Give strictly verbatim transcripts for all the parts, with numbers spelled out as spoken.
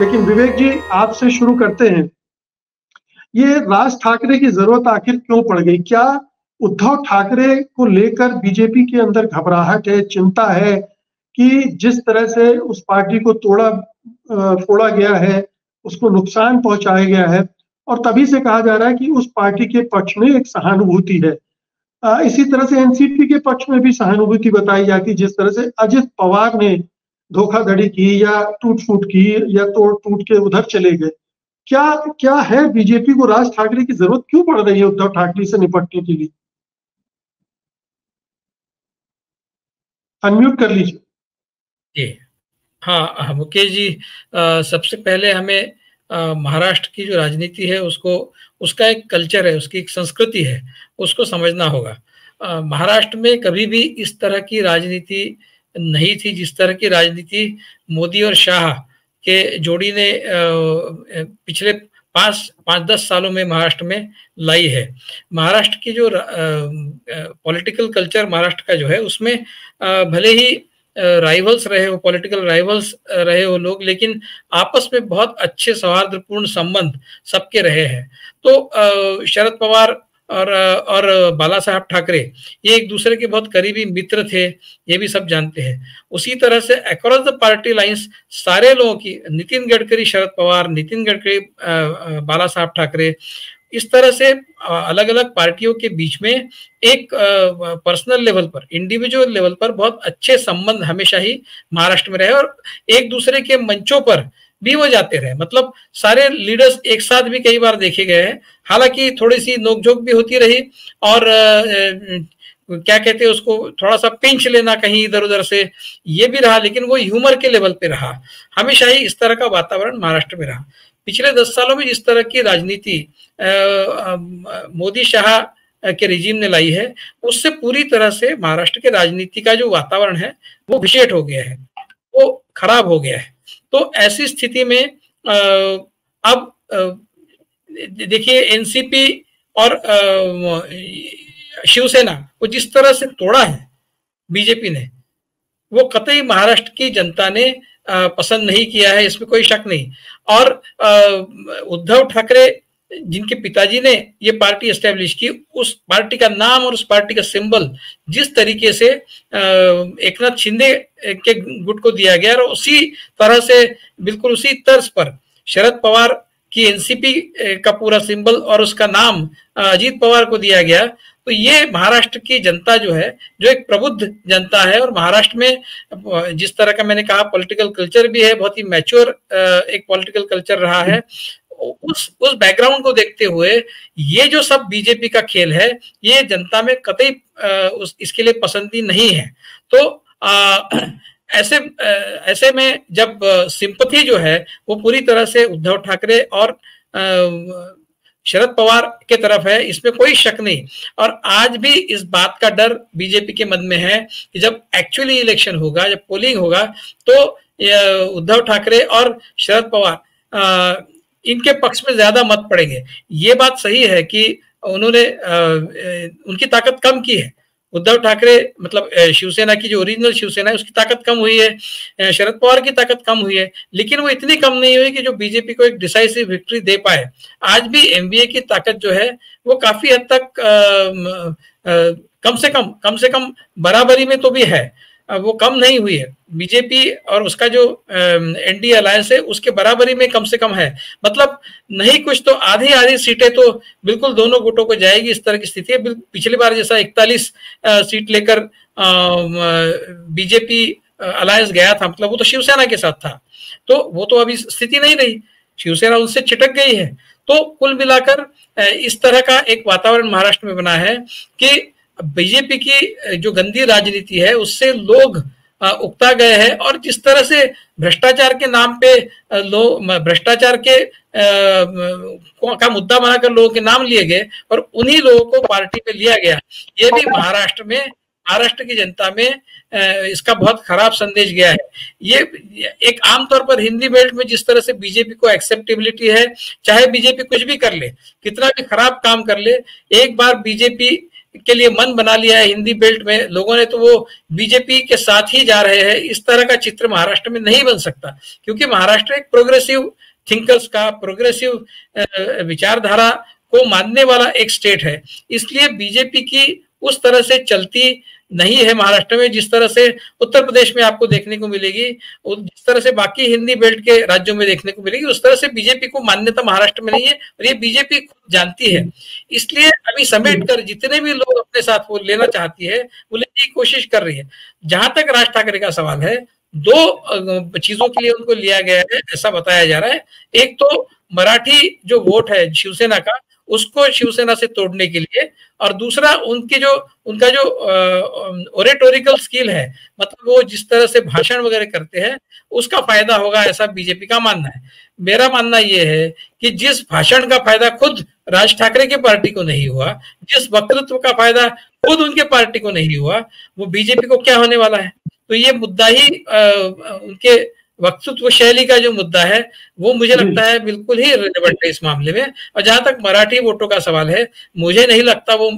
लेकिन विवेक जी आपसे शुरू करते हैं, ये राज ठाकरे की जरूरत आखिर क्यों पड़ गई? क्या उद्धव ठाकरे को लेकर बीजेपी के अंदर घबराहट है, चिंता है कि जिस तरह से उस पार्टी को तोड़ा फोड़ा गया है उसको नुकसान पहुंचाया गया है और तभी से कहा जा रहा है कि उस पार्टी के पक्ष में एक सहानुभूति है। इसी तरह से एनसीपी के पक्ष में भी सहानुभूति बताई जाती, जिस तरह से अजित पवार ने धोखाधड़ी की या टूट फूट की या तोड़ टूट के उधर चले गए। क्या क्या है बीजेपी को राज ठाकरे की जरूरत क्यों पड़ रही है उद्धव ठाकरे से निपटने के लिए? अनम्यूट कर लीजिए। हाँ मुकेश जी, आ, सबसे पहले हमें महाराष्ट्र की जो राजनीति है उसको, उसका एक कल्चर है, उसकी एक संस्कृति है, उसको समझना होगा। महाराष्ट्र में कभी भी इस तरह की राजनीति नहीं थी जिस तरह की राजनीति मोदी और शाह के जोड़ी ने पिछले पाँच पाँच दस सालों में महाराष्ट्र में लाई है। महाराष्ट्र की जो पॉलिटिकल कल्चर महाराष्ट्र का जो है उसमें भले ही राइवल्स रहे हो, पॉलिटिकल राइवल्स रहे हो लोग, लेकिन आपस में बहुत अच्छे सौहार्दपूर्ण संबंध सबके रहे हैं। तो शरद पवार और और बाला साहब ठाकरे ये एक दूसरे के बहुत करीबी मित्र थे, ये भी सब जानते हैं। उसी तरह से अक्रॉस द पार्टी लाइंस सारे लोगों की, नितिन गडकरी शरद पवार, नितिन गडकरी बाला साहब ठाकरे, इस तरह से अलग अलग पार्टियों के बीच में एक पर्सनल लेवल पर, इंडिविजुअल लेवल पर बहुत अच्छे संबंध हमेशा ही महाराष्ट्र में रहे और एक दूसरे के मंचों पर भी वो जाते रहे। मतलब सारे लीडर्स एक साथ भी कई बार देखे गए हैं। हालांकि थोड़ी सी नोकझोंक भी होती रही और आ, क्या कहते हैं उसको, थोड़ा सा पिंच लेना कहीं इधर उधर से ये भी रहा, लेकिन वो ह्यूमर के लेवल पे रहा। हमेशा ही इस तरह का वातावरण महाराष्ट्र में रहा। पिछले दस सालों में जिस तरह की राजनीति मोदी शाह के रिजीम ने लाई है उससे पूरी तरह से महाराष्ट्र के राजनीति का जो वातावरण है वो विशेष हो गया है, वो खराब हो गया है। तो ऐसी स्थिति में आ, अब देखिए एनसीपी और शिवसेना को जिस तरह से तोड़ा है बीजेपी ने, वो कतई महाराष्ट्र की जनता ने आ, पसंद नहीं किया है, इसमें कोई शक नहीं। और आ, उद्धव ठाकरे जिनके पिताजी ने ये पार्टी एस्टेब्लिश की, उस पार्टी का नाम और उस पार्टी का सिंबल जिस तरीके से एकनाथ शिंदे के गुट को दिया गया और उसी तरह से बिल्कुल उसी तर्ज पर शरद पवार की एनसीपी का पूरा सिंबल और उसका नाम अजित पवार को दिया गया, तो ये महाराष्ट्र की जनता जो है, जो एक प्रबुद्ध जनता है और महाराष्ट्र में जिस तरह का मैंने कहा पॉलिटिकल कल्चर भी है, बहुत ही मैच्योर एक पॉलिटिकल कल्चर रहा है, उस उस बैकग्राउंड को देखते हुए ये जो सब बीजेपी का खेल है ये जनता में कतई उस इसके लिए पसंदी नहीं है। तो आ, ऐसे ऐसे में जब सिंपथी जो है वो पूरी तरह से उद्धव ठाकरे और आ, शरद पवार के तरफ है, इसमें कोई शक नहीं। और आज भी इस बात का डर बीजेपी के मन में है कि जब एक्चुअली इलेक्शन होगा, जब पोलिंग होगा, तो उद्धव ठाकरे और शरद पवार आ, इनके पक्ष में ज्यादा मत पड़ेंगे। ये बात सही है कि उन्होंने आ, उनकी ताकत कम की है, उद्धव ठाकरे मतलब शिवसेना की जो ओरिजिनल शिवसेना है उसकी ताकत कम हुई है, शरद पवार की ताकत कम हुई है, लेकिन वो इतनी कम नहीं हुई कि जो बीजेपी को एक डिसाइसिव विक्ट्री दे पाए। आज भी एमवीए की ताकत जो है वो काफी हद तक आ, आ, कम से कम कम से कम बराबरी में तो भी है, वो कम नहीं हुई है। बीजेपी और उसका जो एनडीए अलायंस है उसके बराबरी में कम से कम है। मतलब नहीं कुछ तो आधी आधी सीटें तो बिल्कुल दोनों गुटों को जाएगी, इस तरह की स्थिति है। पिछली बार जैसा इकतालीस सीट लेकर बीजेपी अलायंस गया था, मतलब वो तो शिवसेना के साथ था, तो वो तो अभी स्थिति नहीं रही, शिवसेना उनसे चिटक गई है। तो कुल मिलाकर इस तरह का एक वातावरण महाराष्ट्र में बना है कि बीजेपी की जो गंदी राजनीति है उससे लोग उकता गए हैं। और जिस तरह से भ्रष्टाचार के नाम पे लोग, भ्रष्टाचार के आ, का मुद्दा बनाकर लोगों के नाम लिए गए और उन्हीं लोगों को पार्टी पे लिया गया, ये भी महाराष्ट्र में, महाराष्ट्र की जनता में आ, इसका बहुत खराब संदेश गया है। ये एक आमतौर पर हिंदी बेल्ट में जिस तरह से बीजेपी को एक्सेप्टेबिलिटी है, चाहे बीजेपी कुछ भी कर ले, कितना भी खराब काम कर ले, एक बार बीजेपी के लिए मन बना लिया है हिंदी बेल्ट में लोगों ने, तो वो बीजेपी के साथ ही जा रहे हैं। इस तरह का चित्र महाराष्ट्र में नहीं बन सकता, क्योंकि महाराष्ट्र एक प्रोग्रेसिव थिंकर्स का, प्रोग्रेसिव विचारधारा को मानने वाला एक स्टेट है। इसलिए बीजेपी की उस तरह से चलती नहीं है महाराष्ट्र में, जिस तरह से उत्तर प्रदेश में आपको देखने को मिलेगी, जिस तरह से बाकी हिंदी बेल्ट के राज्यों में देखने को मिलेगी, उस तरह से बीजेपी को मान्यता महाराष्ट्र में नहीं है, और ये बीजेपी खुद जानती है। इसलिए अभी समेट कर जितने भी लोग अपने साथ वो लेना चाहती है, वो लेने की कोशिश कर रही है। जहां तक राज ठाकरे का सवाल है, दो चीजों के लिए उनको लिया गया है ऐसा बताया जा रहा है। एक तो मराठी जो वोट है शिवसेना का, उसको शिवसेना से तोड़ने के लिए, और दूसरा उनके जो उनका जो ओरेटोरिकल स्किल है, मतलब वो जिस तरह से भाषण वगैरह करते हैं, उसका फायदा होगा ऐसा बीजेपी का मानना है। मेरा मानना ये है कि जिस भाषण का फायदा खुद राज ठाकरे के पार्टी को नहीं हुआ, जिस वक्तृत्व का फायदा खुद उनके पार्टी को नहीं हुआ, वो बीजेपी को क्या होने वाला है। तो ये मुद्दा ही आ, उनके वक्तृत्व शैली का जो मुद्दा है, वो मुझे लगता है बिल्कुल ही रिलेवेंट है इस मामले में। और जहां तक मराठी वोटों का सवाल है, मुझे नहीं लगता वो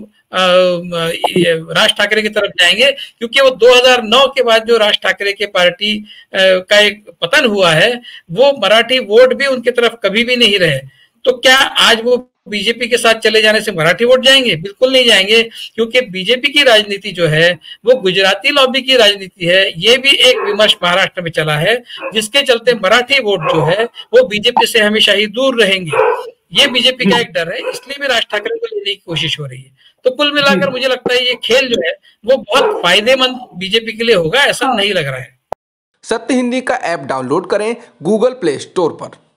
राज ठाकरे की तरफ जाएंगे, क्योंकि वो दो हज़ार नौ के बाद जो राज ठाकरे के पार्टी का एक पतन हुआ है, वो मराठी वोट भी उनकी तरफ कभी भी नहीं रहे। तो क्या आज वो बीजेपी के साथ चले जाने से मराठी वोट जाएंगे? बिल्कुल नहीं जाएंगे, क्योंकि बीजेपी की राजनीति जो है वो गुजराती लॉबी की राजनीति है। ये भी एक विमर्श महाराष्ट्र में चला है, जिसके चलते मराठी वोट जो है वो बीजेपी से हमेशा ही दूर रहेंगे। ये बीजेपी का एक डर है, इसलिए भी राज ठाकरे को लेने की कोशिश हो रही है। तो कुल मिलाकर मुझे लगता है ये खेल जो है वो बहुत फायदेमंद बीजेपी के लिए होगा ऐसा नहीं लग रहा है। सत्य हिंदी का ऐप डाउनलोड करें गूगल प्ले स्टोर पर।